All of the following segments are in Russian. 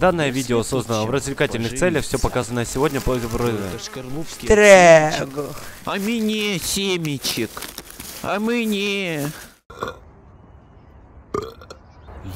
Данное видео создано в развлекательных целях. Все показанное сегодня по ШТРЭБУХ. А мне семечек. А мне...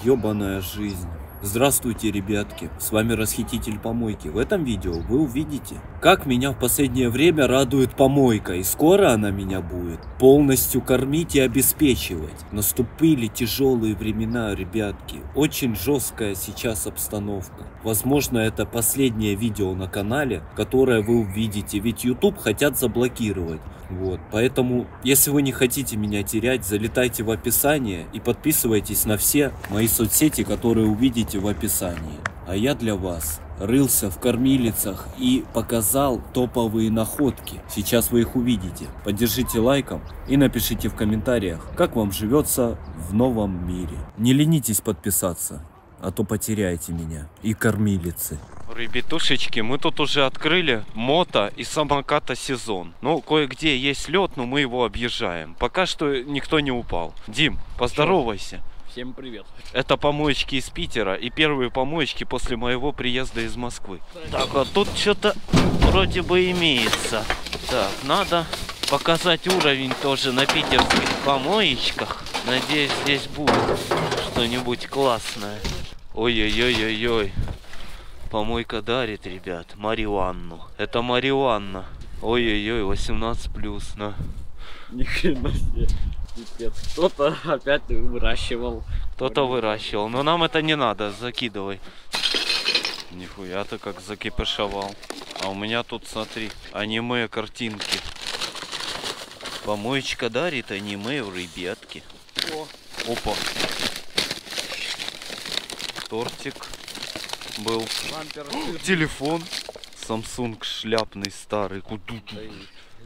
Ёбаная жизнь. Здравствуйте, ребятки, с вами Расхититель Помойки. В этом видео вы увидите, как меня в последнее время радует помойка, и скоро она меня будет полностью кормить и обеспечивать. Наступили тяжелые времена, ребятки, очень жесткая сейчас обстановка. Возможно, это последнее видео на канале, которое вы увидите, ведь YouTube хотят заблокировать. Вот, поэтому, если вы не хотите меня терять, залетайте в описание и подписывайтесь на все мои соцсети, которые увидите в описании. А я для вас рылся в кормилицах и показал топовые находки. Сейчас вы их увидите. Поддержите лайком и напишите в комментариях, как вам живется в новом мире. Не ленитесь подписаться, а то потеряете меня и кормилицы. Ребятушечки, мы тут уже открыли мото и самоката сезон. Ну, кое-где есть лед, но мы его объезжаем. Пока что никто не упал. Дим, поздоровайся. Всем привет. Это помоечки из Питера и первые помоечки после моего приезда из Москвы. Так, а тут что-то вроде бы имеется. Так, надо показать уровень тоже на питерских помоечках. Надеюсь, здесь будет что-нибудь классное. Ой-ой-ой-ой-ой. Помойка дарит, ребят, марихуану. Это марихуана. Ой-ой-ой, 18+, на. Ни хрена себе. Кто-то опять выращивал. Кто-то выращивал, но нам это не надо, закидывай. Нихуя ты как закипишевал. А у меня тут, смотри, аниме картинки. Помоечка дарит аниме в ребятке. О. Опа. Тортик был. Телефон. Samsung шляпный старый.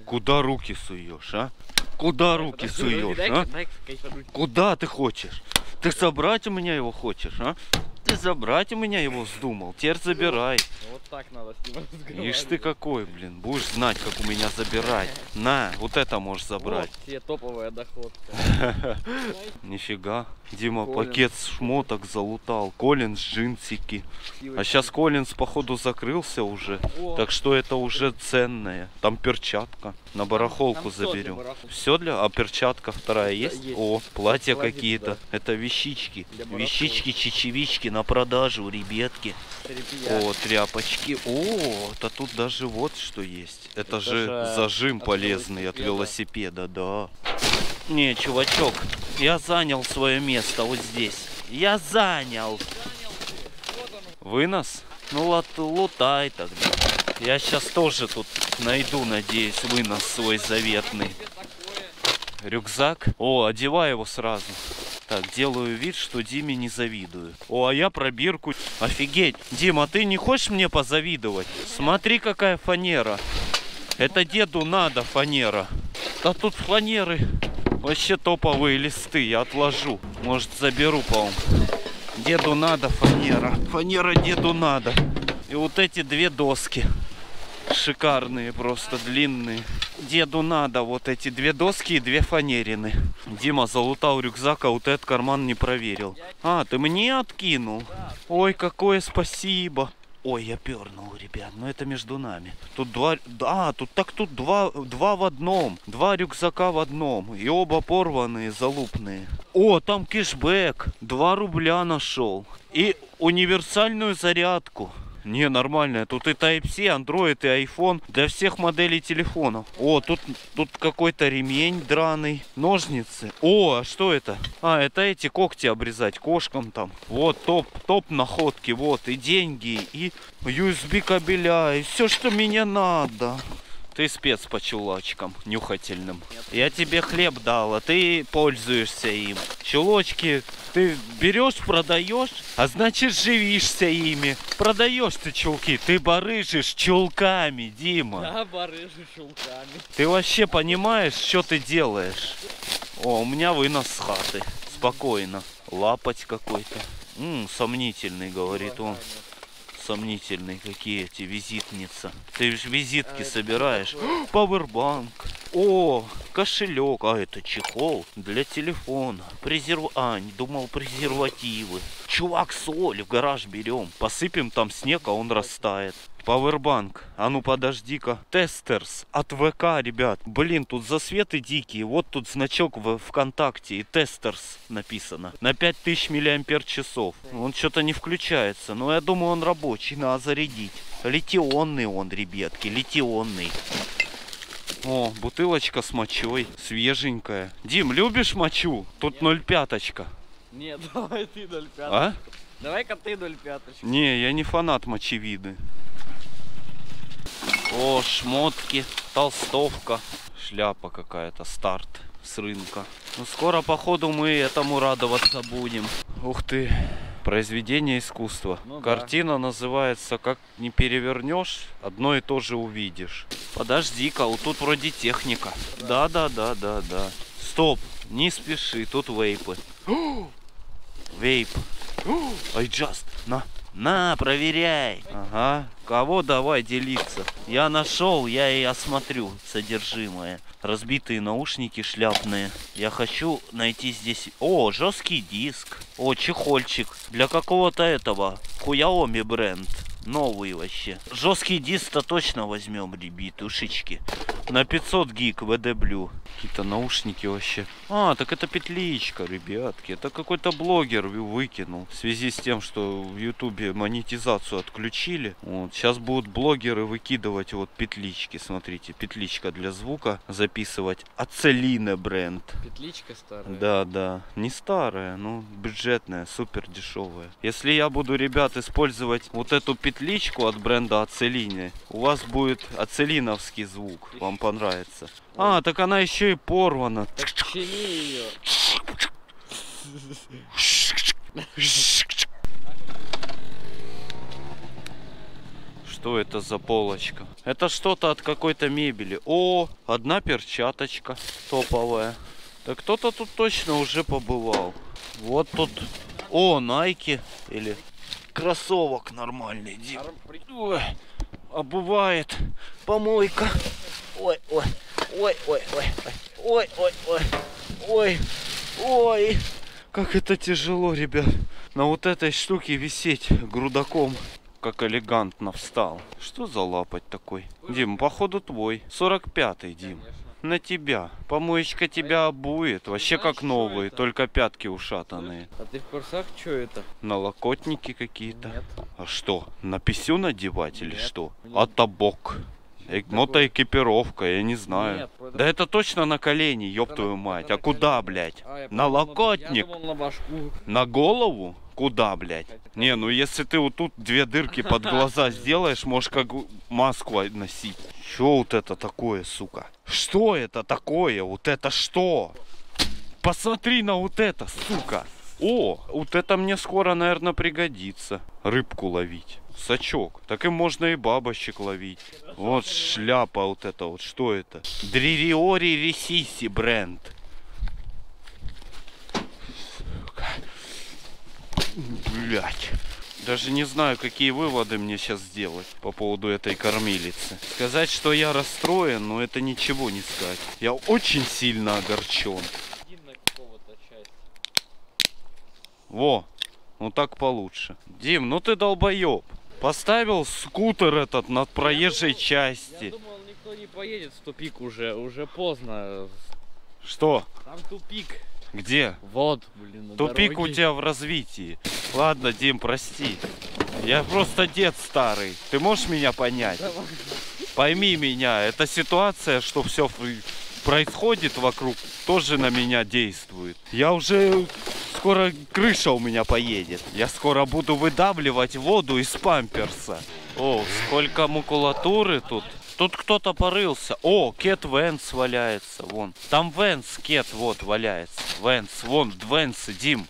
Куда руки суешь, а? Куда руки суешь, а? Куда ты хочешь? Ты собрать у меня его хочешь, а? Ты забрать у меня его вздумал, теперь забирай. Вот так надо с ним разговаривать. Ишь ты какой, блин, будешь знать, как у меня забирать. На, вот это можешь забрать. Вот тебе топовая доходка. Нифига. Дима пакет шмоток залутал. Collins джинсики. А сейчас Collins, походу, закрылся уже. Так что это уже ценное. Там перчатка. На барахолку заберем. Все для... А перчатка вторая есть? О, платья какие-то. Это вещички. Вещички, чечевички на продажу, ребятки. О, тряпочки. О, да тут даже вот что есть. Это же зажим полезный от велосипеда, да. Не, чувачок, я занял свое место вот здесь. Я занял. Вынос? Ну лутай тогда. Я сейчас тоже тут найду, надеюсь, вынос свой заветный. Рюкзак? О, одевай его сразу. Так, делаю вид, что Диме не завидую. О, а я про бирку. Офигеть. Дима, ты не хочешь мне позавидовать? Смотри, какая фанера. Это деду надо фанера. Да тут фанеры... Вообще топовые листы, я отложу. Может, заберу, по-моему. Деду надо фанера. Фанера деду надо. И вот эти две доски. Шикарные просто, длинные. Деду надо вот эти две доски и две фанерины. Дима залутал рюкзак, а вот этот карман не проверил. А, ты мне откинул? Ой, какое спасибо. Ой, я пернул, ребят, но это между нами. Тут два... Да, тут так тут два в одном. Два рюкзака в одном. И оба порванные, залупные. О, там кэшбэк. 2 рубля нашел. И универсальную зарядку. Не, нормально. Тут и Type-C, Android, и iPhone. Для всех моделей телефонов. О, тут какой-то ремень драный. Ножницы. О, а что это? А, это эти когти обрезать кошкам там. Вот, топ находки. Вот, и деньги, и USB кабеля, и все, что мне надо. Ты спец по чулочкам нюхательным. Нет. Я тебе хлеб дал, а ты пользуешься им. Чулочки ты берешь, продаешь, а значит живишься ими. Продаешь ты чулки, ты барыжишь чулками, Дима. Да, барыжу чулками. Ты вообще понимаешь, что ты делаешь? О, у меня вынос с хаты. Спокойно. Лапоть какой-то. Сомнительный, говорит он. сомнительный, какие эти визитницы. Ты же визитки собираешь. Пауэрбанк. О, кошелек. А это чехол для телефона. Не думал, презервативы. Чувак, соль в гараж берем. Посыпем там снег, а он растает. Пауэрбанк. А ну подожди-ка. Тестерс от ВК, ребят. Блин, тут засветы дикие. Вот тут значок в ВКонтакте. И Тестерс написано. На 5000 мАч. Он что-то не включается. Но я думаю, он рабочий. Надо зарядить. Литионный он, ребятки. Литионный. О, бутылочка с мочой. Свеженькая. Дим, любишь мочу? Тут 0,5. Нет, давай ты 0,5. А? Давай-ка ты 0,5. Не, я не фанат мочевиды. О, шмотки, толстовка, шляпа какая-то, старт с рынка. Ну, скоро, походу, мы этому радоваться будем. Ух ты, произведение искусства. Ну, картина называется «Как не перевернешь, одно и то же увидишь». Подожди-ка, вот тут вроде техника. Да-да-да-да-да. Стоп, не спеши, тут вейпы. Вейп. Айджаст, на. На, проверяй. Ага. Кого давай делиться? Я нашел, я и осмотрю содержимое. Разбитые наушники шляпные. Я хочу найти здесь... О, жесткий диск. О, чехольчик. Для какого-то этого. Хуяоми бренд. Новый вообще. Жесткий диск-то точно возьмем, ребятушечки. На 500 гиг WD Blue. Какие-то наушники вообще. А, так это петличка, ребятки. Это какой-то блогер выкинул. В связи с тем, что в Ютубе монетизацию отключили. Вот. Сейчас будут блогеры выкидывать вот петлички. Смотрите, петличка для звука записывать. Ацелина бренд. Петличка старая? Да, да. Не старая, но бюджетная, супер дешевая. Если я буду, ребят, использовать вот эту петличку от бренда Ацелины, у вас будет ацелиновский звук. Вам понравится. А, так она еще и порвана. Так чини ее. Что это за полочка? Это что-то от какой-то мебели. О, одна перчаточка топовая. Так кто-то тут точно уже побывал. Вот тут. О, Nike или кроссовок нормальный. Дим. Ой, обувает помойка. Ой, ой, ой, ой, ой, ой, ой, ой, ой, ой, как это тяжело, ребят, на вот этой штуке висеть грудаком, как элегантно встал. Что за лапоть такой? Дим, походу твой, 45-й, Дим. На тебя. Помоечка тебя обует. Вообще как новые, только пятки ушатанные. А ты в курсах, что это? Налокотники какие-то. А что, на писю надевать или что? А табок. Мотоэкипировка, я не знаю. Нет, да это точно на колени, ёб твою мать. А куда, блядь? На локотник? На голову? Куда, блядь? Не, ну если ты вот тут две дырки под глаза сделаешь, можешь как маску носить. Чё вот это такое, сука? Что это такое? Вот это что? Посмотри на вот это, сука. О, вот это мне скоро, наверное, пригодится. Рыбку ловить. Сачок. Так им можно и бабочек ловить. Вот шляпа вот это вот. Что это? Дририори Ресиси бренд. Блять. Даже не знаю, какие выводы мне сейчас сделать по поводу этой кормилицы. Сказать, что я расстроен, но это ничего не сказать. Я очень сильно огорчен. Во. Ну так получше. Дим, ну ты долбоеб. Поставил скутер этот над проезжей части. Я думал, никто не поедет в тупик уже. Уже поздно. Что? Там тупик. Где? Вот, блин, на тупик дороге. У тебя в развитии. Ладно, Дим, прости. Я просто дед старый. Ты можешь меня понять? Давай. Пойми меня. Эта ситуация, что все происходит вокруг, тоже на меня действует. Я уже... Скоро крыша у меня поедет. Я скоро буду выдавливать воду из памперса. О, сколько макулатуры тут. Тут кто-то порылся. О, кет Венс валяется. Вон. Там Венс кет вот валяется. Венс, вон, Венс, Дим.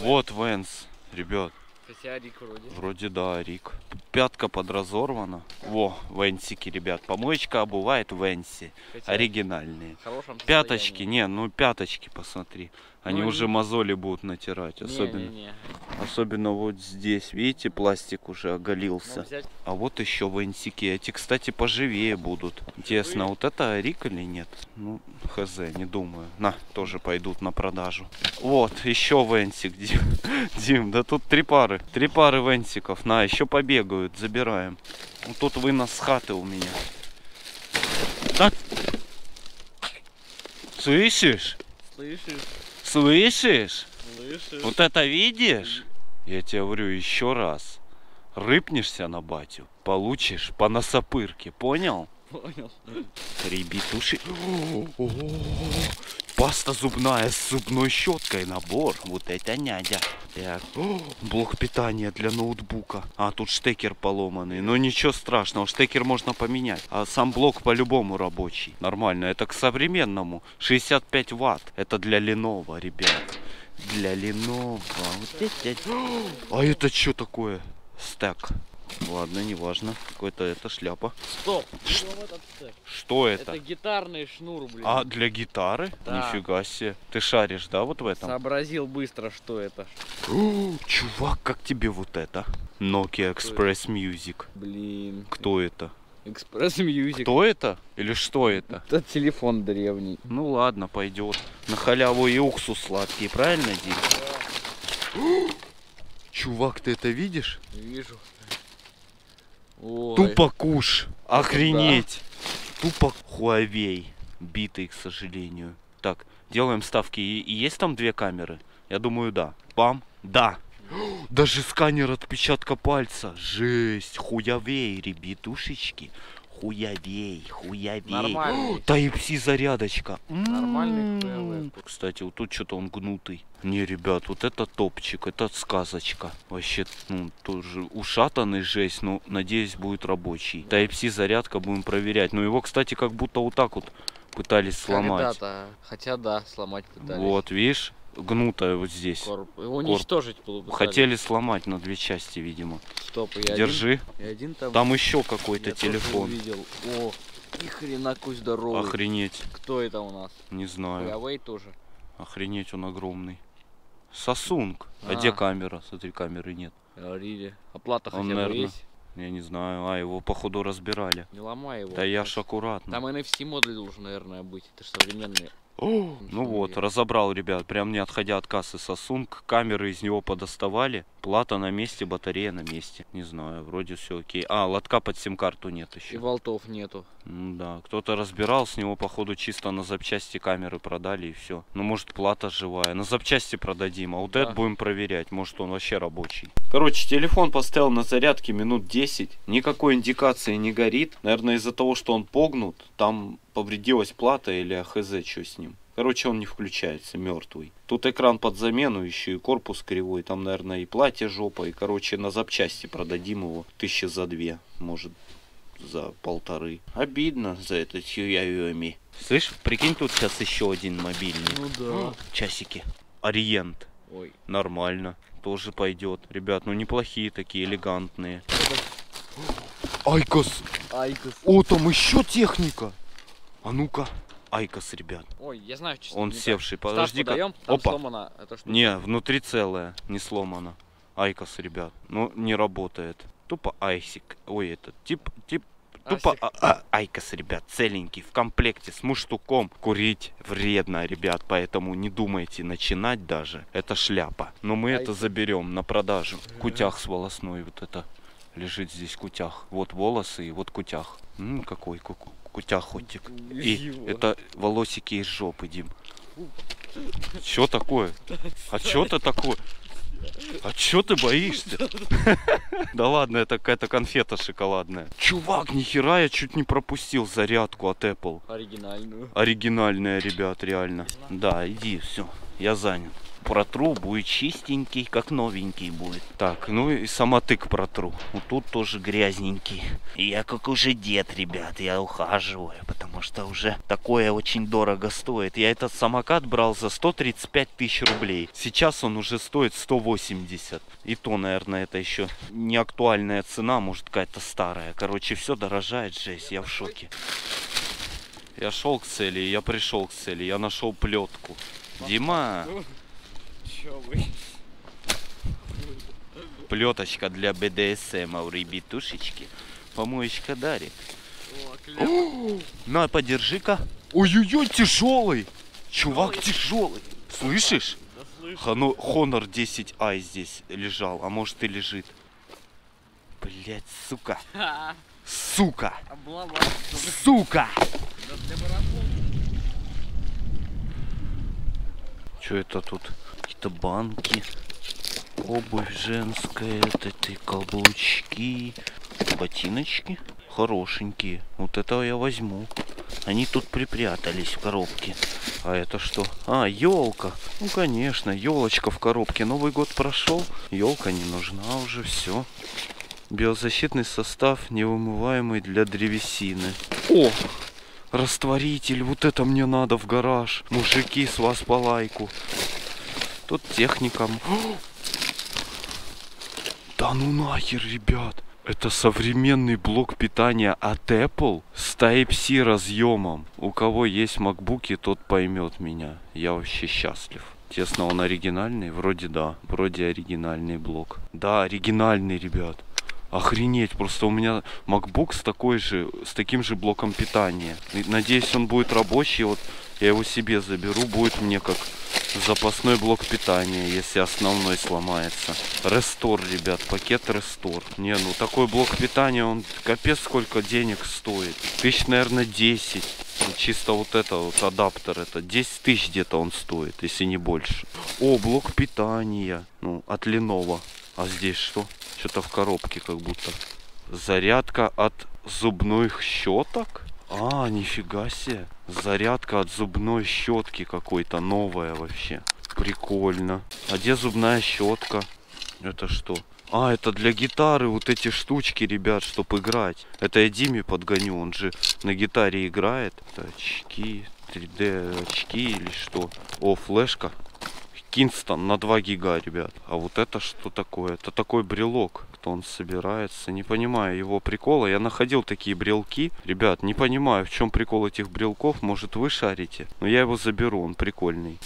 Вот Венс, ребят. Хотя Рик вроде. Вроде да, Рик. Пятка подразорвана. Во, венсики, ребят. Помоечка обувает венси. Хотя оригинальные. Пяточки, не, ну пяточки, посмотри. Они ну, уже не... мозоли будут натирать. Особенно, особенно вот здесь. Видите, пластик уже оголился. А вот еще венсики. Эти, кстати, поживее будут. Интересно, вот это орик или нет? Ну, хз, не думаю. На, тоже пойдут на продажу. Вот, еще венсик, Дим. Дим, да тут три пары. Три пары венсиков. На, еще побегаю. Забираем. Вот тут вынос с хаты у меня. Так. Слышишь? Слышишь? Слышишь? Слышишь? Вот это видишь? Я тебе говорю еще раз. Рыпнешься на батю, получишь по носопырке. Понял? Понял. Три битуши. Паста зубная с зубной щеткой набор. Вот это няня. Так. О, блок питания для ноутбука. А, тут штекер поломанный. Но ничего страшного, штекер можно поменять. А сам блок по-любому рабочий. Нормально, это к современному. 65 ватт. Это для Lenovo, ребят. Для Lenovo. Вот это... А это что такое? Стек. Ладно, неважно. Какой-то это шляпа. Стоп! Что это? Это гитарный шнур, блин. А, для гитары? Да. Нифига себе. Ты шаришь, да, вот в этом? Сообразил быстро, что это. О, чувак, как тебе вот это? Nokia Express Music. Блин. Кто это? Express Music. Кто это? Или что это? Это телефон древний. Ну ладно, пойдет. На халяву и уксус сладкий, правильно, Дим? Чувак, ты это видишь? Вижу. Ой. Тупо куш, охренеть, да. Тупо Huawei, битый, к сожалению. Так, делаем ставки, и есть там две камеры? Я думаю, да. Бам, да. Даже сканер отпечатка пальца, жесть, Huawei, ребятушечки. Хуявей, хуявей. Нормальный. Type-C зарядочка. Нормальный. Кстати, вот тут что-то он гнутый. Не, ребят, вот это топчик, это сказочка. Вообще, ну, тоже ушатанный, жесть, но, надеюсь, будет рабочий. Type-C зарядка, будем проверять. Но его, кстати, как будто вот так вот пытались сломать. Хотя да, сломать пытались. Вот, видишь, гнутая вот здесь. Его уничтожить пытались. Хотели сломать на две части, видимо. Стоп, и держи. Один там... там еще какой-то телефон. О, ни хрена кусь здоровый. Охренеть. Кто это у нас? Не знаю. Huawei тоже. Охренеть, он огромный. Samsung. А где камера? Смотри, камеры нет. Говорили. Оплата хотя бы наверное... есть. Я не знаю. А, его походу разбирали. Не ломай его. Да я ж аккуратно. Там NFC модуль должен, наверное, быть. Это же современные. О, ну вот, разобрал, ребят, прям не отходя от кассы Samsung, камеры из него подоставали, плата на месте, батарея на месте. Не знаю, вроде все окей. А, лотка под сим-карту нет еще. И болтов нету. Да, кто-то разбирал, с него, походу, чисто на запчасти камеры продали и все. Ну, может, плата живая. На запчасти продадим, а вот этот будем проверять, может, он вообще рабочий. Короче, телефон поставил на зарядке минут 10, никакой индикации не горит. Наверное, из-за того, что он погнут, там... повредилась плата или АХЗ, что с ним. Короче, он не включается, мертвый. Тут экран под замену, еще и корпус кривой. Там, наверное, и платье жопа. И, короче, на запчасти продадим его 1000 за 2, может, за 1,5. Обидно за этот Huawei. Слышь, прикинь, тут сейчас еще один мобильник. Ну да. Часики. Ориент. Ой. Нормально. Тоже пойдет. Ребят, ну неплохие такие, элегантные. IQOS. IQOS. О, там еще техника. А ну-ка, IQOS, ребят. Ой, я знаю, честно. Он севший, подожди-ка. Опа. Сломано. Это что? Не, внутри целое, не сломано. IQOS, ребят, ну не работает. Тупо айсик. Ой, этот тип. Тупо IQOS, ребят, целенький, в комплекте с муштуком. Курить вредно, ребят, поэтому не думайте начинать даже. Это шляпа. Но мы это заберем на продажу. Кутях с волосной, вот это лежит здесь кутях. Вот волосы и вот кутях. Какой куку. Кутяхотик. И это волосики из жопы, Дим. Чё такое? А чё ты такое? А чё ты боишься? Да ладно, это какая-то конфета шоколадная. Чувак, нихера, я чуть не пропустил зарядку от Apple. Оригинальную. Оригинальная, ребят, реально. Да, иди, все, я занят. протру, будет чистенький, как новенький будет. Так, ну и самотык протру. Вот тут тоже грязненький. И я как уже дед, ребят, я ухаживаю, потому что уже такое очень дорого стоит. Я этот самокат брал за 135 тысяч рублей. Сейчас он уже стоит 180. И то, наверное, это еще не актуальная цена, может какая-то старая. Короче, все дорожает, жесть, я в шоке. Я шел к цели, я пришел к цели, я нашел плетку. Дима! Плеточка для БДСМ, у ребятушечки. Помоечка дарит. О, на, подержи-ка. Ой-ой-ой, тяжелый! Чувак, тяжелый! Слышишь? Honor 10i здесь лежал, а может и лежит. Блять, сука! Сука! Сука! Что это тут? Какие-то банки, обувь женская, это каблучки, ботиночки хорошенькие. Вот этого я возьму. Они тут припрятались в коробке. А это что? А, елка. Ну конечно, елочка в коробке. Новый год прошел, елка не нужна уже, все. Биозащитный состав невымываемый для древесины. О! Растворитель, вот это мне надо в гараж. Мужики, с вас по лайку. Тут техникам. Да ну нахер, ребят. Это современный блок питания от Apple с Type-C разъемом. У кого есть макбуки, тот поймет меня. Я вообще счастлив. Честно, он оригинальный? Вроде да. Вроде оригинальный блок. Да, оригинальный, ребят. Охренеть, просто у меня MacBook с таким же блоком питания. И, надеюсь, он будет рабочий. Вот я его себе заберу, будет мне как запасной блок питания, если основной сломается. Рестор, ребят, пакет Рестор. Не, ну такой блок питания, он капец сколько денег стоит. Тысяч, наверное, 10. Чисто вот это вот адаптер, это 10 тысяч где-то он стоит, если не больше. О, блок питания, ну от Lenovo. А здесь что? Что-то в коробке как будто. Зарядка от зубных щеток? А, нифига себе. Зарядка от зубной щетки какой-то, новая вообще. Прикольно. А где зубная щетка? Это что? А, это для гитары вот эти штучки, ребят, чтобы играть. Это я Диме подгоню, он же на гитаре играет. Это очки, 3D очки или что? О, флешка. Kingston на 2 гига, ребят. А вот это что такое? Это такой брелок. Кто он собирается? Не понимаю его прикола. Я находил такие брелки. Ребят, не понимаю, в чем прикол этих брелков. Может, вы шарите? Но я его заберу, он прикольный.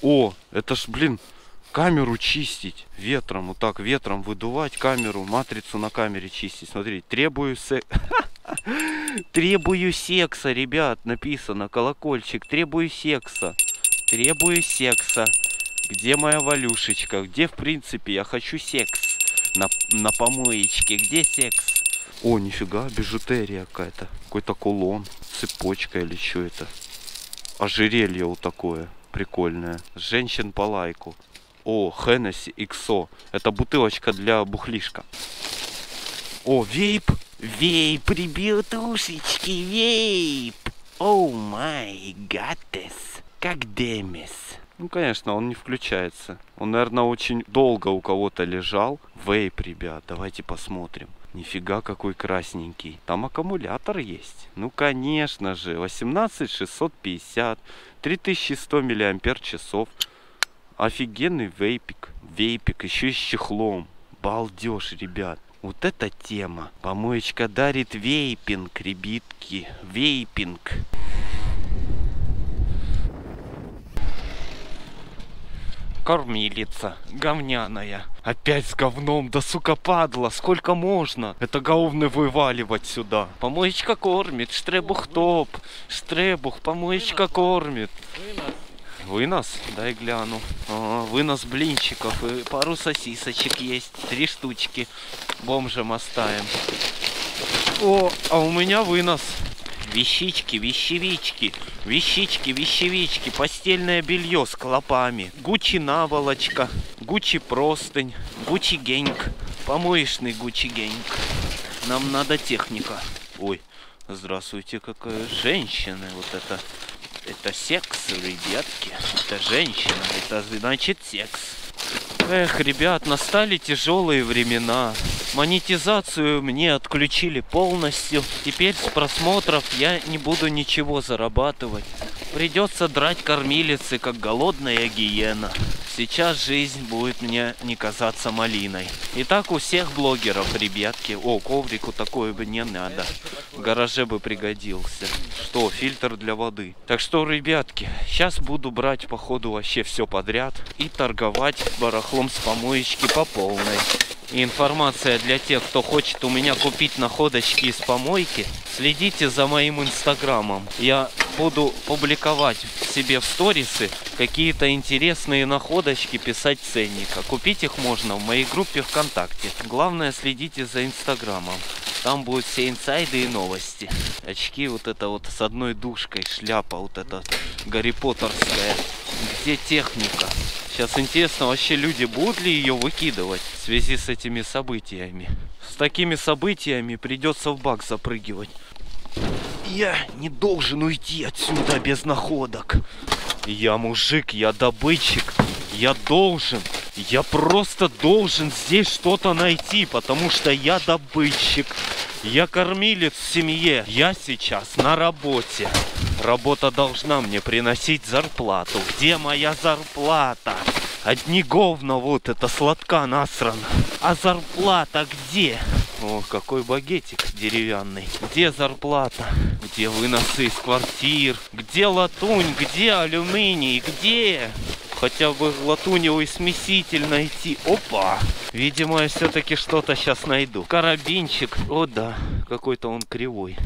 О, это ж, блин, камеру чистить. Ветром, вот так ветром выдувать камеру, матрицу на камере чистить. Смотри, требую секса. Требую секса, ребят, написано. Колокольчик, требую секса. Требую секса. Где моя Валюшечка? Где, в принципе, я хочу секс на помоечке? Где секс? О, нифига, бижутерия какая-то. Какой-то кулон, цепочка или что это? Ожерелье вот такое прикольное. Женщин по лайку. О, Hennessey XO. Это бутылочка для бухлишка. О, вейп. Вейп, ребятушечки, вейп. О май гадес. Как демис. Ну, конечно, он не включается. Он, наверное, очень долго у кого-то лежал. Вейп, ребят, давайте посмотрим. Нифига, какой красненький. Там аккумулятор есть. Ну, конечно же, 18650, 3100 мАч. Офигенный вейпик. Вейпик еще и с чехлом. Балдеж, ребят. Вот эта тема. Помоечка дарит вейпинг, ребятки. Вейпинг. Кормилица говняная. Опять с говном, да сука падла, сколько можно? Это говно вываливать сюда. Помоечка кормит, штребух топ. Штребух, помоечка кормит. Вынос? Дай гляну. А, вынос блинчиков и пару сосисочек есть. 3 штучки. Бомжем оставим. О, а у меня вынос. Вещички, вещевички, вещички, вещевички, постельное белье с клопами, Гуччи наволочка, Гуччи простынь, Гуччи геньк, помоечный Гуччи геньк. Нам надо техника. Ой, здравствуйте, какая женщина, вот это Это секс, ребятки. Это женщина. Это значит секс. Эх, ребят, настали тяжелые времена. Монетизацию мне отключили полностью. Теперь с просмотров я не буду ничего зарабатывать. Придется драть кормилицы, как голодная гиена. Сейчас жизнь будет мне не казаться малиной. И так у всех блогеров, ребятки. О, коврику такое бы не надо. В гараже бы пригодился. Что, фильтр для воды. Так что, ребятки, сейчас буду брать, походу, вообще все подряд. И торговать барахлом с помоечки по полной. И информация для тех, кто хочет у меня купить находочки из помойки. Следите за моим инстаграмом. Я буду публиковать себе в сторисы какие-то интересные находочки, писать ценника. Купить их можно в моей группе ВКонтакте. Главное, следите за инстаграмом. Там будут все инсайды и новости. Очки вот это вот с одной душкой, шляпа вот эта Гарри Поттерская. Где техника? Сейчас интересно, вообще люди будут ли ее выкидывать в связи с этими событиями. С такими событиями придется в бак запрыгивать. Я не должен уйти отсюда без находок. Я мужик, я добытчик. Я должен, я просто должен здесь что-то найти, потому что я добытчик. Я кормилец в семье. Я сейчас на работе. Работа должна мне приносить зарплату. Где моя зарплата? Одни говна, вот это сладка насрано. А зарплата где? О, какой багетик деревянный. Где зарплата? Где выносы из квартир? Где латунь? Где алюминий? Где? Хотя бы латуневый смеситель найти. Опа! Видимо, я все-таки что-то сейчас найду. Карабинчик. О, да. Какой-то он кривой.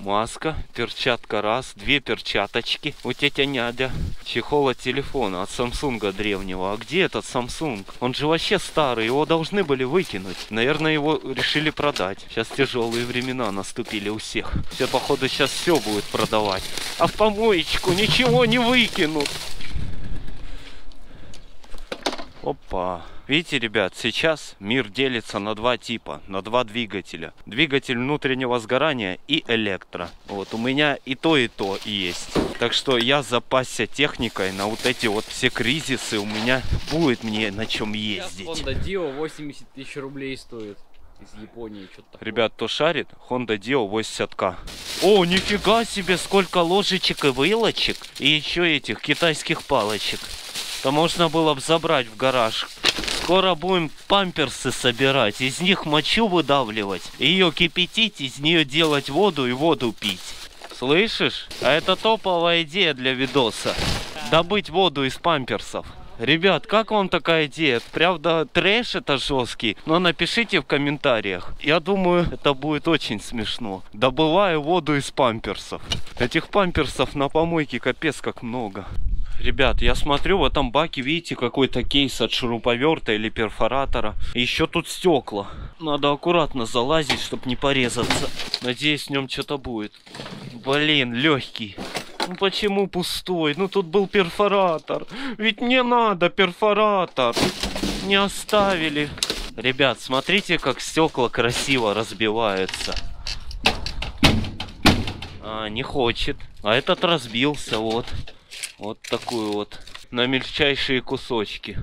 Маска, перчатка раз, две перчаточки у тетя Няда, чехол от телефона, от Samsung древнего. А где этот Samsung? Он же вообще старый, его должны были выкинуть. Наверное, его решили продать. Сейчас тяжелые времена наступили у всех. Все, походу, сейчас все будет продавать. А в помоечку ничего не выкинут. Опа. Видите, ребят, сейчас мир делится на два типа, на два двигателя. Двигатель внутреннего сгорания и электро. Вот у меня и то есть. Так что я запасся техникой на вот эти вот все кризисы. У меня будет мне на чем ездить. Сейчас Honda Dio 80 тысяч рублей стоит. Из Японии что-то такое. Ребят, кто шарит, Honda Dio 80к. О, нифига себе, сколько ложечек и вилочек. И еще этих китайских палочек. То можно было бы забрать в гараж. Скоро будем памперсы собирать, из них мочу выдавливать, ее кипятить, из нее делать воду и воду пить. Слышишь? А это топовая идея для видоса. Добыть воду из памперсов. Ребят, как вам такая идея? Правда, трэш это жесткий, но напишите в комментариях. Я думаю, это будет очень смешно. Добываю воду из памперсов. Этих памперсов на помойке капец как много. Ребят, я смотрю, в этом баке, видите, какой-то кейс от шуруповерта или перфоратора. Еще тут стекла. Надо аккуратно залазить, чтобы не порезаться. Надеюсь, в нем что-то будет. Блин, легкий. Ну почему пустой? Ну тут был перфоратор. Ведь мне надо перфоратор. Не оставили. Ребят, смотрите, как стекла красиво разбиваются. А, не хочет. А этот разбился, вот. Вот такую вот, на мельчайшие кусочки.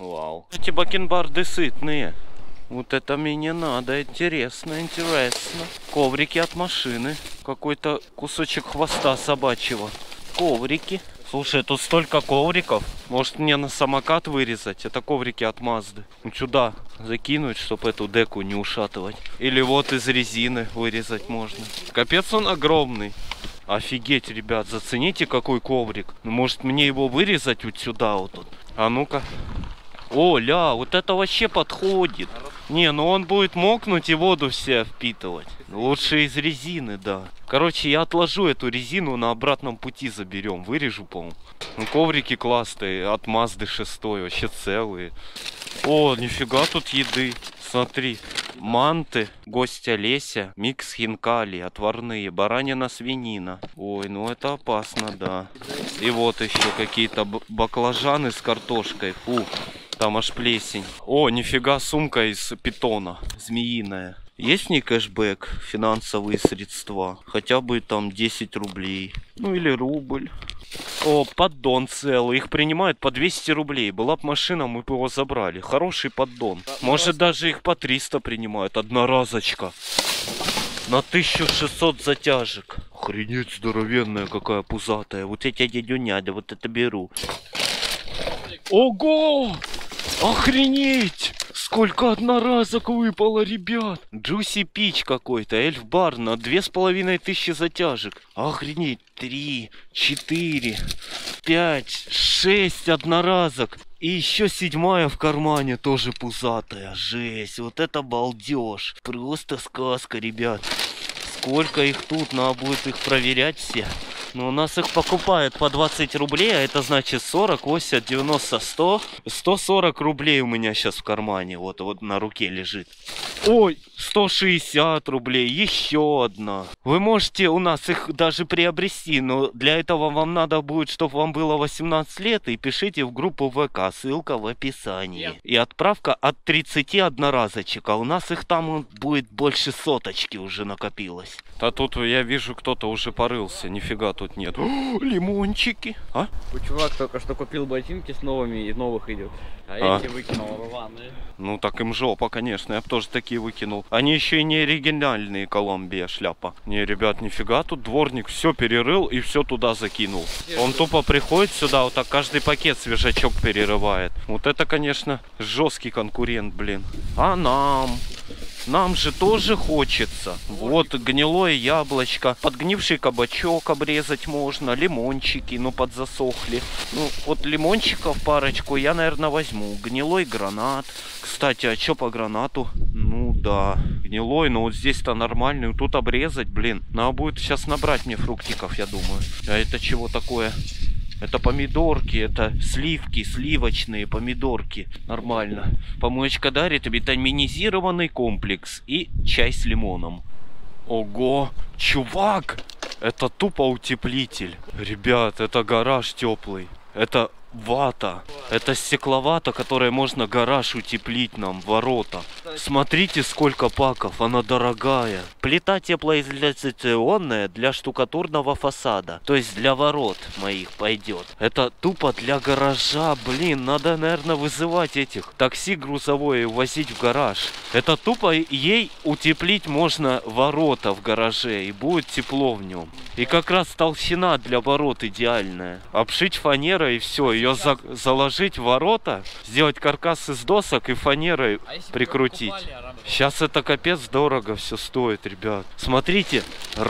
Вау. Эти бакенбарды сытные. Вот это мне не надо, интересно, интересно. Коврики от машины. Какой-то кусочек хвоста собачьего. Коврики. Слушай, тут столько ковриков. Может мне на самокат вырезать? Это коврики от Мазды. Ну сюда закинуть, чтобы эту деку не ушатывать. Или вот из резины вырезать можно. Капец он огромный. Офигеть, ребят, зацените, какой коврик. Может мне его вырезать вот сюда вот тут? А ну-ка. О-ля, вот это вообще подходит. Не, ну он будет мокнуть и воду все впитывать. Лучше из резины, да. Короче, я отложу эту резину, на обратном пути заберем. Вырежу, по-моему. Ну, коврики классные, от Мазды 6, вообще целые. О, нифига тут еды. Смотри, манты, гостя Леся, микс хинкали, отварные, баранина, свинина. Ой, ну это опасно, да. И вот еще какие-то баклажаны с картошкой, фу, там аж плесень. О, нифига, сумка из питона, змеиная. Есть не кэшбэк, финансовые средства, хотя бы там 10 рублей, ну или рубль. О, поддон целый, их принимают по 200 рублей, была бы машина, мы бы его забрали, хороший поддон. Может даже их по 300 принимают, одноразочка. На 1600 затяжек. Охренеть здоровенная какая пузатая, вот эти дядюняды, вот это беру. Ого! Охренеть! Сколько одноразок выпало, ребят! Джуси Пич какой-то, Эльф Бар на 2500 затяжек. Охренеть! 3, 4, 5, 6 одноразок. И еще 7-я в кармане тоже пузатая. Жесть, вот это балдеж. Просто сказка, ребят. Сколько их тут, надо будет их проверять все. Но у нас их покупают по 20 рублей, а это значит 40, 80, 90, 100. 140 рублей у меня сейчас в кармане, вот на руке лежит. Ой, 160 рублей, еще одна. Вы можете у нас их даже приобрести, но для этого вам надо будет, чтобы вам было 18 лет, и пишите в группу ВК, ссылка в описании. И отправка от 30 одноразочек, а у нас их там будет больше соточки уже накопилось. Да тут я вижу, кто-то уже порылся, нифига тут. Нет. О, лимончики. А? Чувак только что купил ботинки с новыми и новых идет. А эти выкинул рваные. Ну так им жопа, конечно. Я бы тоже такие выкинул. Они еще и не оригинальные, Колумбия шляпа. Не, ребят, нифига тут дворник все перерыл и все туда закинул. Он тупо приходит сюда, вот так каждый пакет свежачок перерывает. Вот это, конечно, жесткий конкурент, блин. А нам? Нам же тоже хочется. Вот гнилое яблочко, подгнивший кабачок обрезать можно, лимончики, но подзасохли. Ну, вот лимончиков парочку я, наверное, возьму. Гнилой гранат. Кстати, а что по гранату? Ну да, гнилой, но вот здесь-то нормальный. Тут обрезать, блин. Надо будет сейчас набрать мне фруктиков, я думаю. А это чего такое? Это помидорки, это сливки, сливочные помидорки. Нормально. Помоечка дарит витаминизированный комплекс и чай с лимоном. Ого, чувак! Это тупо утеплитель. Ребят, это гараж теплый. Это вата. Это стекловата, которой можно гараж утеплить нам, ворота. Смотрите, сколько паков, она дорогая. Плита теплоизоляционная для штукатурного фасада. То есть для ворот моих пойдет. Это тупо для гаража, блин. Надо, наверное, вызывать этих такси грузовое и возить в гараж. Это тупо ей утеплить можно ворота в гараже. И будет тепло в нем. И как раз толщина для ворот идеальная. Обшить фанерой и все. Ее заложить в ворота, сделать каркас из досок и фанерой прикрутить. Сейчас это капец дорого все стоит, ребят. Смотрите, 1,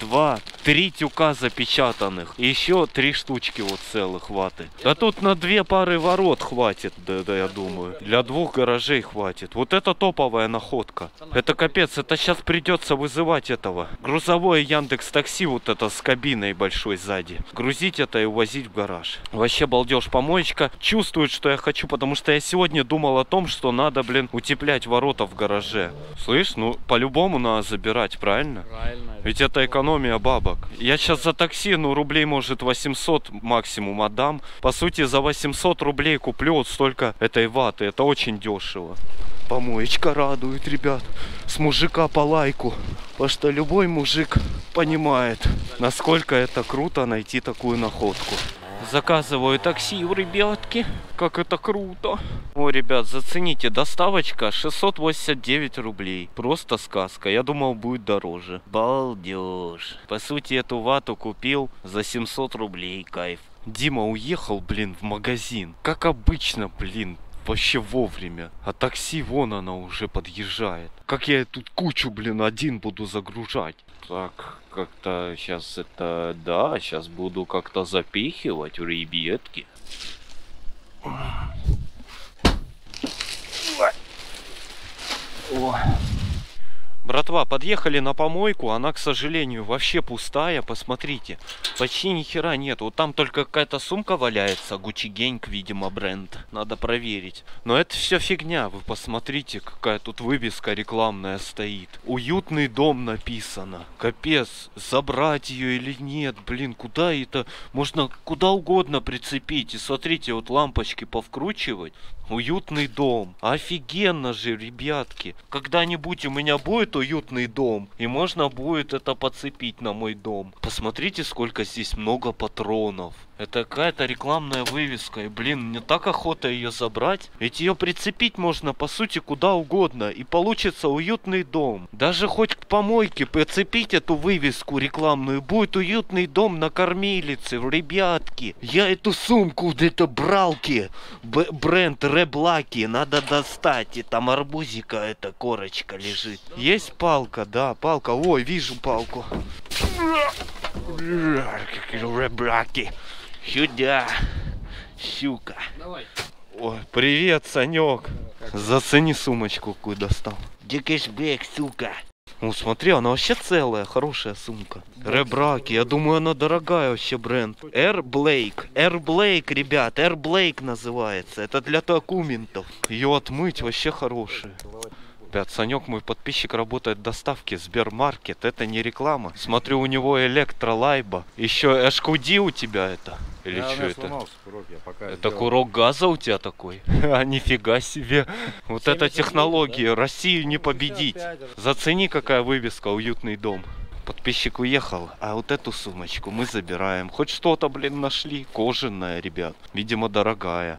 2, 3 тюка запечатанных. И еще 3 штучки вот целых ваты. Да тут на 2 пары ворот хватит, да я думаю. Для 2 гаражей хватит. Вот это топовая находка. Это капец, это сейчас придется вызывать этого. Грузовое Яндекс.Такси вот это с кабиной большой сзади. Грузить это и увозить в гараж. Вообще балдеж, помоечка чувствует, что я хочу, потому что я сегодня думал о том, что надо, блин, утеплять ворота в гараже. Слышь, ну по-любому надо забирать, правильно? Правильно. Ведь это экономия бабок. Я сейчас за такси, ну рублей может 800 максимум отдам. По сути, за 800 рублей куплю вот столько этой ваты. Это очень дешево. Помоечка радует, ребят. С мужика по лайку. Потому что любой мужик понимает, насколько это круто найти такую находку. Заказываю такси у ребятки. Как это круто. О, ребят, зацените, доставочка 689 рублей. Просто сказка. Я думал, будет дороже. Балдеж. По сути, эту вату купил за 700 рублей. Кайф. Дима уехал, блин, в магазин. Как обычно, блин. Вообще вовремя. А такси, вон она уже подъезжает. Как я тут кучу, блин, один буду загружать. Так, как-то сейчас это... Да, сейчас буду как-то запихивать, ребятки. О. Братва, подъехали на помойку, она, к сожалению, вообще пустая, посмотрите. Почти ни хера нет, вот там только какая-то сумка валяется, Gucci Gang, видимо, бренд. Надо проверить. Но это все фигня, вы посмотрите, какая тут вывеска рекламная стоит. Уютный дом написано. Капец, забрать ее или нет, блин, куда это? Можно куда угодно прицепить. И смотрите, вот лампочки повкручивать. Уютный дом. Офигенно же, ребятки. Когда-нибудь у меня будет уютный дом, и можно будет это подцепить на мой дом. Посмотрите, сколько здесь много патронов. Это какая-то рекламная вывеска. И, блин, мне так охота ее забрать. Ведь ее прицепить можно, по сути, куда угодно. И получится уютный дом. Даже хоть к помойке прицепить эту вывеску рекламную. Будет уютный дом на кормилице. Ребятки, я эту сумку где-то бралки. Бренд Air Blake. Надо достать. И там арбузика эта корочка лежит. Есть палка? Да, палка. Ой, вижу палку. Air Blake. Сюда, щука. Давай. Ой, привет, Санек. Зацени сумочку, какую достал. Дикешбек, сука. Ну, смотри, она вообще целая, хорошая сумка. Air Blake, я думаю, она дорогая вообще бренд. Air Blake. Air Blake, ребят, Air Blake называется. Это для документов. Ее отмыть вообще хорошая. Ребят, Санек, мой подписчик, работает в доставке Сбермаркет. Это не реклама. Смотрю, у него электролайба. Еще HQD у тебя это. Или да, что это? Сломался, курок, это курок газа у тебя такой? А нифига себе. Вот это технологии. Да? Россию не победить. Зацени, какая вывеска. Уютный дом. Подписчик уехал, а вот эту сумочку мы забираем. Хоть что-то, блин, нашли. Кожаная, ребят. Видимо, дорогая.